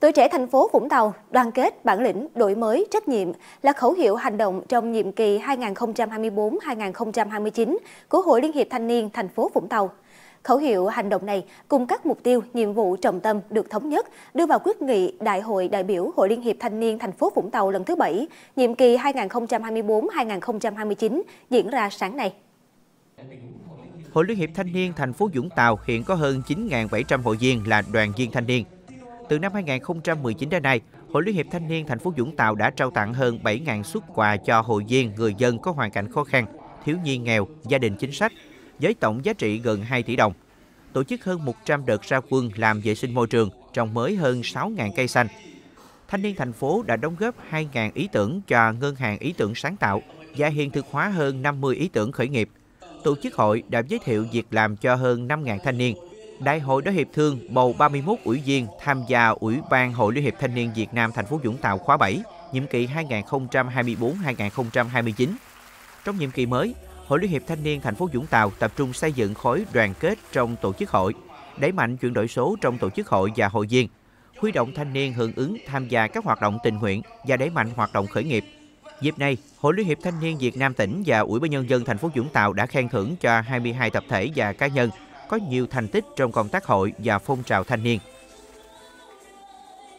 Tuổi trẻ thành phố Vũng Tàu đoàn kết, bản lĩnh, đổi mới, trách nhiệm là khẩu hiệu hành động trong nhiệm kỳ 2024-2029 của Hội Liên hiệp Thanh niên thành phố Vũng Tàu. Khẩu hiệu hành động này cùng các mục tiêu, nhiệm vụ trọng tâm được thống nhất đưa vào quyết nghị Đại hội đại biểu Hội Liên hiệp Thanh niên thành phố Vũng Tàu lần thứ 7, nhiệm kỳ 2024-2029 diễn ra sáng nay. Hội Liên hiệp Thanh niên thành phố Vũng Tàu hiện có hơn 9.700 hội viên là đoàn viên thanh niên. Từ năm 2019 đến nay, Hội Liên hiệp Thanh niên thành phố Vũng Tàu đã trao tặng hơn 7.000 suất quà cho hội viên, người dân có hoàn cảnh khó khăn, thiếu nhi nghèo, gia đình chính sách, với tổng giá trị gần 2 tỷ đồng. Tổ chức hơn 100 đợt ra quân làm vệ sinh môi trường, trồng mới hơn 6.000 cây xanh. Thanh niên thành phố đã đóng góp 2.000 ý tưởng cho Ngân hàng Ý tưởng Sáng tạo và hiện thực hóa hơn 50 ý tưởng khởi nghiệp. Tổ chức hội đã giới thiệu việc làm cho hơn 5.000 thanh niên. Đại hội đã hiệp thương bầu 31 ủy viên tham gia Ủy ban Hội Liên hiệp Thanh niên Việt Nam thành phố Vũng Tàu khóa 7, nhiệm kỳ 2024-2029. Trong nhiệm kỳ mới, Hội Liên hiệp Thanh niên thành phố Vũng Tàu tập trung xây dựng khối đoàn kết trong tổ chức hội, đẩy mạnh chuyển đổi số trong tổ chức hội và hội viên, huy động thanh niên hưởng ứng tham gia các hoạt động tình nguyện và đẩy mạnh hoạt động khởi nghiệp. Dịp này, Hội Liên hiệp Thanh niên Việt Nam tỉnh và Ủy ban Nhân dân thành phố Vũng Tàu đã khen thưởng cho 22 tập thể và cá nhân có nhiều thành tích trong công tác hội và phong trào thanh niên.